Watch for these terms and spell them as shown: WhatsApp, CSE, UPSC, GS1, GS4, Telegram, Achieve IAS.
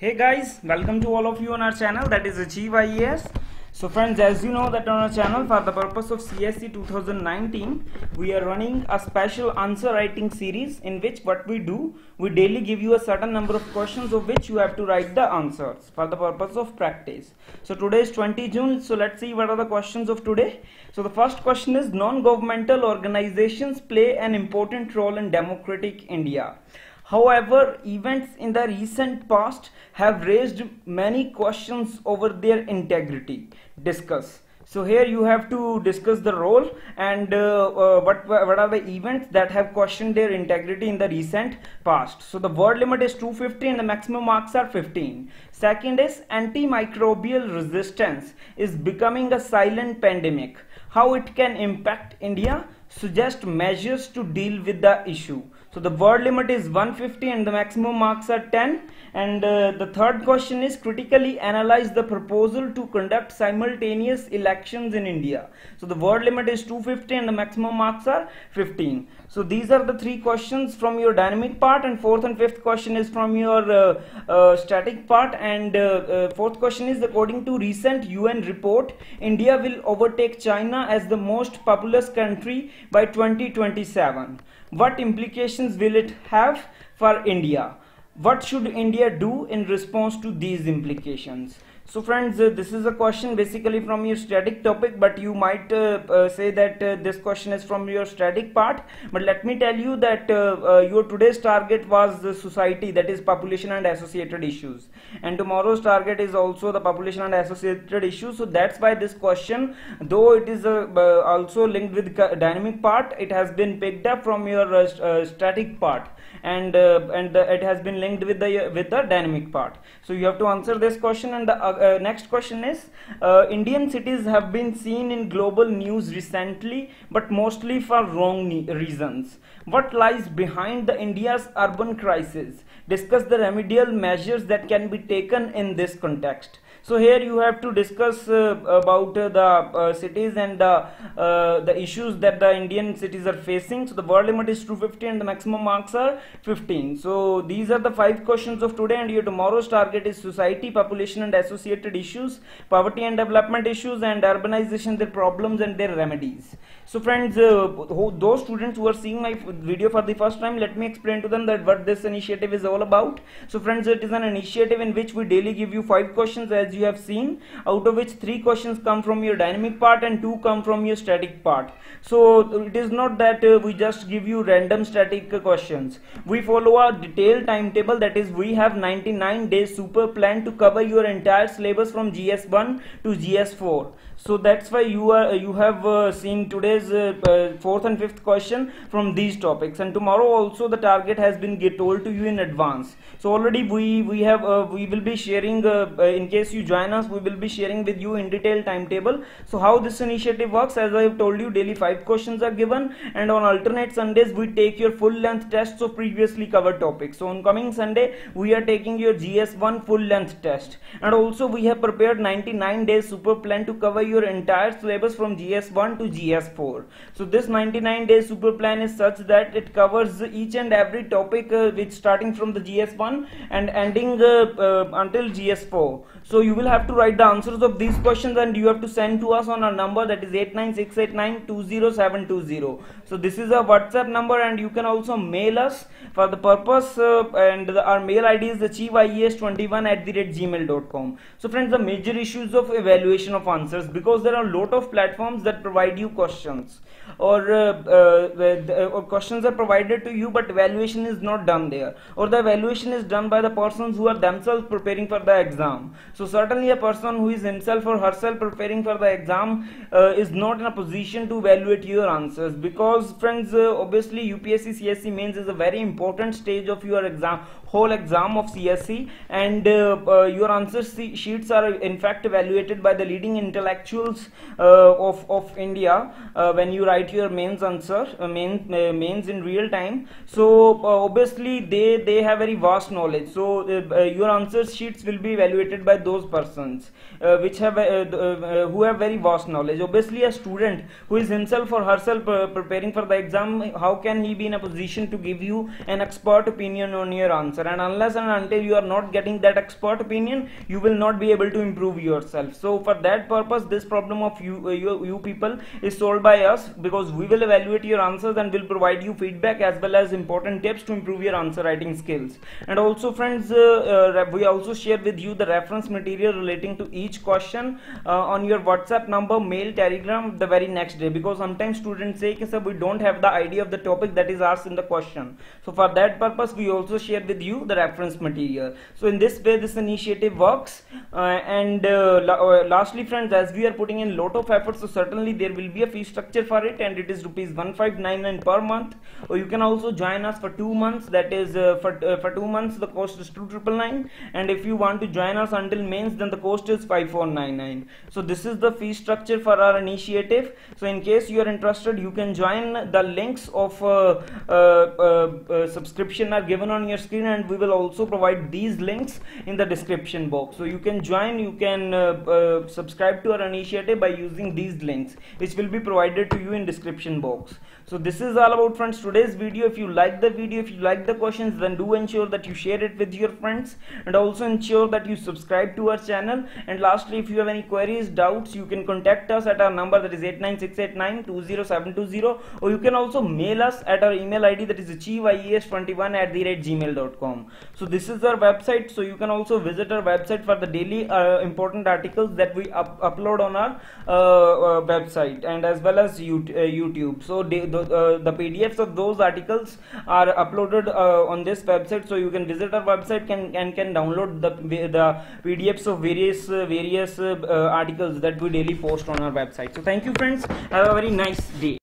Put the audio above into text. Hey guys, welcome to all of you on our channel, that is Achieve IAS. So friends, as you know that on our channel, for the purpose of CSE 2019, we are running a special answer writing series in which what we do, we daily give you a certain number of questions of which you have to write the answers for the purpose of practice. So today is 20 June, so let's see what are the questions of today. So the first question is, non-governmental organizations play an important role in democratic India. However, events in the recent past have raised many questions over their integrity. Discuss. So here you have to discuss the role and what are the events that have questioned their integrity in the recent past. So the word limit is 250 and the maximum marks are 15. Second is, antimicrobial resistance is becoming a silent pandemic. How it can impact India? Suggest measures to deal with the issue. So the word limit is 150 and the maximum marks are 10. And the third question is, critically analyze the proposal to conduct simultaneous elections in India. So the word limit is 250 and the maximum marks are 15. So these are the three questions from your dynamic part, and fourth and fifth question is from your static part. And fourth question is, according to recent UN report, India will overtake China as the most populous country by 2027. What implications will it have for India? What should India do in response to these implications? So friends, this is a question basically from your static topic, but you might say that this question is from your static part. But let me tell you that your today's target was the society, that is population and associated issues. And tomorrow's target is also the population and associated issues. So that's why this question, though it is also linked with dynamic part, it has been picked up from your static part. And it has been linked with the dynamic part. So you have to answer this question. And the next question is, Indian cities have been seen in global news recently, but mostly for wrong reasons. What lies behind the India's urban crisis? Discuss the remedial measures that can be taken in this context. So here you have to discuss about the cities and the issues that the Indian cities are facing. So the word limit is 250 and the maximum marks are 15. So these are the five questions of today, and your tomorrow's target is society, population and associated issues, poverty and development issues, and urbanization, their problems and their remedies. So friends, those students who are seeing my video for the first time, let me explain to them that what this initiative is all about. So friends, it is an initiative in which we daily give you five questions, as you have seen, out of which three questions come from your dynamic part and two come from your static part. So it is not that we just give you random static questions. We follow a detailed timetable, that is, we have 99 days super plan to cover your entire syllabus from GS1 to GS4. So that's why you have seen today's fourth and fifth question from these topics, and tomorrow also the target has been told to you in advance. So already we will be sharing, in case you join us, we will be sharing with you in detail timetable. So how this initiative works, as I have told you, daily five questions are given, and on alternate Sundays we take your full length tests of previously covered topics. So on coming Sunday we are taking your GS1 full length test, and also we have prepared 99 days super plan to cover your entire syllabus from GS1 to GS4. So this 99 days super plan is such that it covers each and every topic which starting from the GS1 and ending until GS4. So you will have to write the answers of these questions, and you have to send to us on our number, that is 89689-20720. So this is a WhatsApp number, and you can also mail us for the purpose, and our mail ID is achieveias21@gmail.com. So friends, the major issues of evaluation of answers, because there are a lot of platforms that provide you questions, or questions are provided to you, but evaluation is not done there, or the evaluation is done by the persons who are themselves preparing for the exam. So certainly a person who is himself or herself preparing for the exam is not in a position to evaluate your answers, because friends, obviously UPSC CSE mains is a very important stage of your exam, whole exam of CSE, and your answer sheets are in fact evaluated by the leading intellectuals of India when you write your mains answer, mains in real time. So obviously they have very vast knowledge, so your answer sheets will be evaluated by those persons which have who have very vast knowledge. Obviously a student who is himself or herself preparing for the exam, how can he be in a position to give you an expert opinion on your answer? answer, and unless and until you are not getting that expert opinion, you will not be able to improve yourself. So for that purpose, this problem of you people is solved by us, because we will evaluate your answers and will provide you feedback as well as important tips to improve your answer writing skills. And also friends, we also share with you the reference material relating to each question on your WhatsApp number, mail, Telegram the very next day, because sometimes students say that we don't have the idea of the topic that is asked in the question. So for that purpose, we also share with you the reference material. So in this way, this initiative works. Lastly friends, as we are putting in lot of effort, so certainly there will be a fee structure for it, and it is ₹1599 per month. Or you can also join us for 2 months, that is for 2 months the cost is $2,999, and if you want to join us until mains, then the cost is $5,499. So this is the fee structure for our initiative. So in case you are interested, you can join. The links of subscription are given on your screen, and we will also provide these links in the description box. So you can join, you can subscribe to our initiative by using these links, which will be provided to you in description box. So this is all about friends today's video. If you like the video, if you like the questions, then do ensure that you share it with your friends, and also ensure that you subscribe to our channel. And lastly, if you have any queries, doubts, you can contact us at our number, that is 8968920720, or you can also mail us at our email ID, that is achieveias21@gmail.com. So this is our website, so you can also visit our website for the daily important articles that we upload on our website, and as well as YouTube. So the PDFs of those articles are uploaded on this website, so you can visit our website and can download the PDFs of various articles that we daily post on our website. So thank you friends, have a very nice day.